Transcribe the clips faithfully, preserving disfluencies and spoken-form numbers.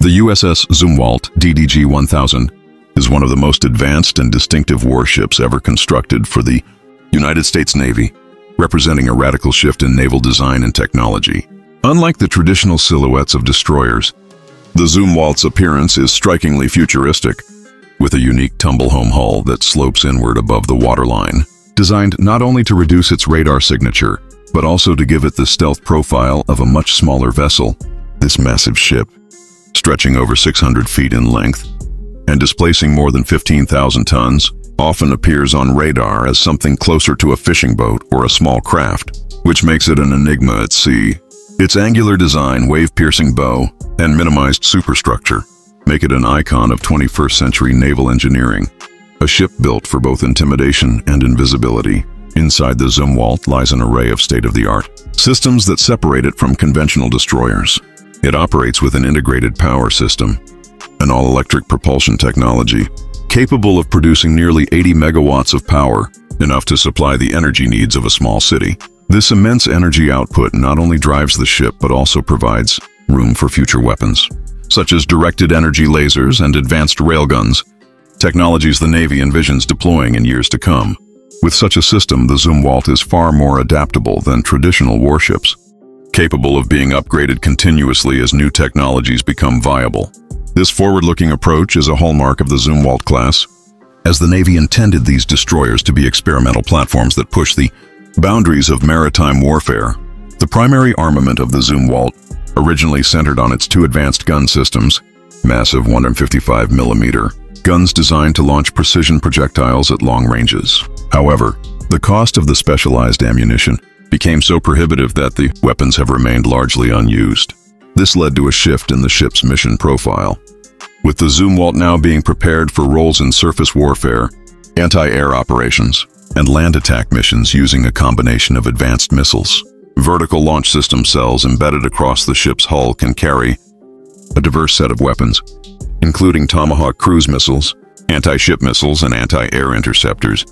The U S S Zumwalt D D G one thousand is one of the most advanced and distinctive warships ever constructed for the United States Navy, representing a radical shift in naval design and technology. Unlike the traditional silhouettes of destroyers, the Zumwalt's appearance is strikingly futuristic, with a unique tumble-home hull that slopes inward above the waterline, designed not only to reduce its radar signature, but also to give it the stealth profile of a much smaller vessel. This massive ship, stretching over six hundred feet in length and displacing more than fifteen thousand tons, often appears on radar as something closer to a fishing boat or a small craft, which makes it an enigma at sea. Its angular design, wave-piercing bow, and minimized superstructure make it an icon of twenty-first century naval engineering, a ship built for both intimidation and invisibility. Inside the Zumwalt lies an array of state-of-the-art systems that separate it from conventional destroyers. It operates with an integrated power system, an all-electric propulsion technology capable of producing nearly eighty megawatts of power, enough to supply the energy needs of a small city. This immense energy output not only drives the ship but also provides room for future weapons, such as directed energy lasers and advanced railguns, technologies the Navy envisions deploying in years to come. With such a system, the Zumwalt is far more adaptable than traditional warships, capable of being upgraded continuously as new technologies become viable. This forward-looking approach is a hallmark of the Zumwalt class, as the Navy intended these destroyers to be experimental platforms that push the boundaries of maritime warfare. The primary armament of the Zumwalt, originally centered on its two advanced gun systems, massive one hundred fifty-five millimeter guns designed to launch precision projectiles at long ranges. However, the cost of the specialized ammunition became so prohibitive that the weapons have remained largely unused. This led to a shift in the ship's mission profile, with the Zumwalt now being prepared for roles in surface warfare, anti-air operations, and land attack missions using a combination of advanced missiles. Vertical launch system cells embedded across the ship's hull can carry a diverse set of weapons, including Tomahawk cruise missiles, anti-ship missiles, and anti-air interceptors,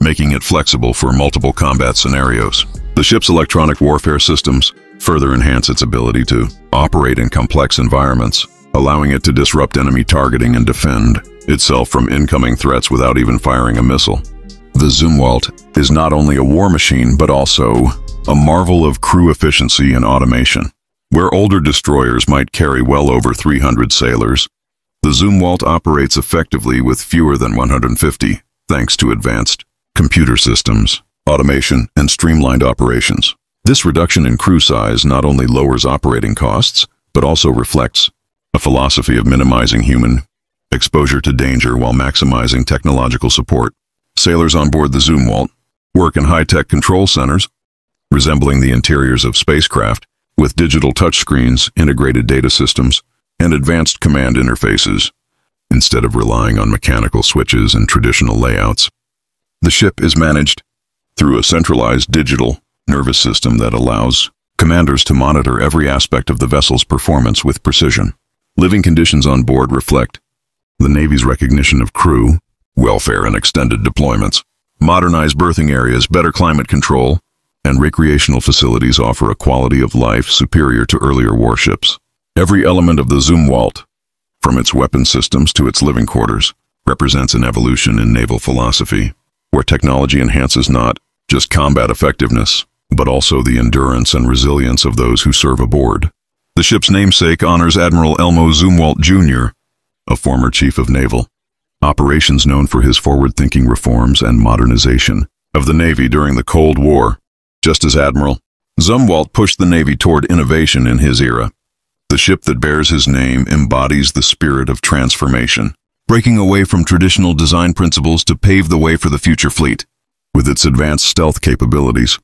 making it flexible for multiple combat scenarios. The ship's electronic warfare systems further enhance its ability to operate in complex environments, allowing it to disrupt enemy targeting and defend itself from incoming threats without even firing a missile. The Zumwalt is not only a war machine, but also a marvel of crew efficiency and automation. Where older destroyers might carry well over three hundred sailors, the Zumwalt operates effectively with fewer than one hundred fifty, thanks to advanced computer systems, automation, and streamlined operations. This reduction in crew size not only lowers operating costs, but also reflects a philosophy of minimizing human exposure to danger while maximizing technological support. Sailors on board the Zumwalt work in high-tech control centers, resembling the interiors of spacecraft, with digital touchscreens, integrated data systems, and advanced command interfaces, instead of relying on mechanical switches and traditional layouts. The ship is managed through a centralized digital nervous system that allows commanders to monitor every aspect of the vessel's performance with precision. Living conditions on board reflect the Navy's recognition of crew welfare and extended deployments. Modernized berthing areas, better climate control, and recreational facilities offer a quality of life superior to earlier warships. Every element of the Zumwalt, from its weapon systems to its living quarters, represents an evolution in naval philosophy, where technology enhances not just combat effectiveness, but also the endurance and resilience of those who serve aboard. The ship's namesake honors Admiral Elmo Zumwalt Junior, a former chief of naval operations known for his forward-thinking reforms and modernization of the Navy during the Cold War. Just as Admiral Zumwalt pushed the Navy toward innovation in his era, the ship that bears his name embodies the spirit of transformation, breaking away from traditional design principles to pave the way for the future fleet. With its advanced stealth capabilities,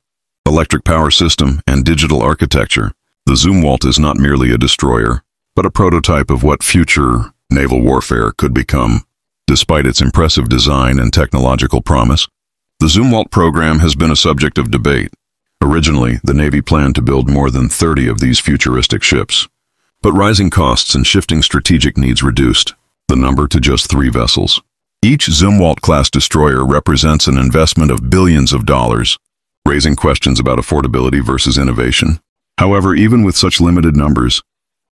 electric power system, and digital architecture, the Zumwalt is not merely a destroyer, but a prototype of what future naval warfare could become. Despite its impressive design and technological promise, the Zumwalt program has been a subject of debate. Originally, the Navy planned to build more than thirty of these futuristic ships, but rising costs and shifting strategic needs reduced the number to just three vessels. Each Zumwalt-class destroyer represents an investment of billions of dollars, raising questions about affordability versus innovation. However, even with such limited numbers,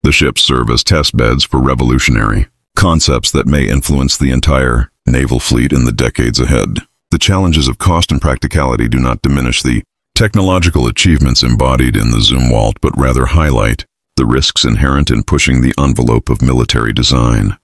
The ships serve as test beds for revolutionary concepts that may influence the entire naval fleet in the decades ahead. The challenges of cost and practicality do not diminish the technological achievements embodied in the Zumwalt, but rather highlight the risks inherent in pushing the envelope of military design.